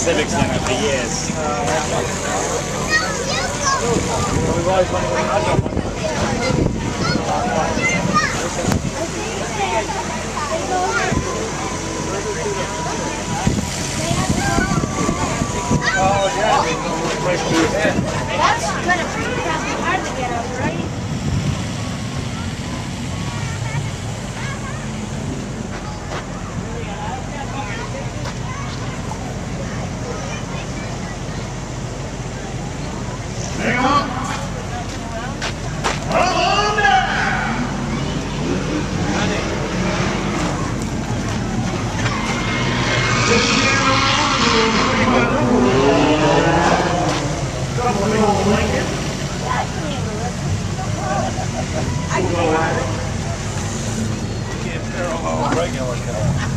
Civics thing for years. We've always wanted to touch on one. Oh, yeah. That's kind of hard to get over, right? Regular car.